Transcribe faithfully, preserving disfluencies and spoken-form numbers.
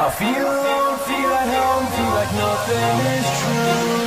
I feel, feel at home, feel like nothing is true.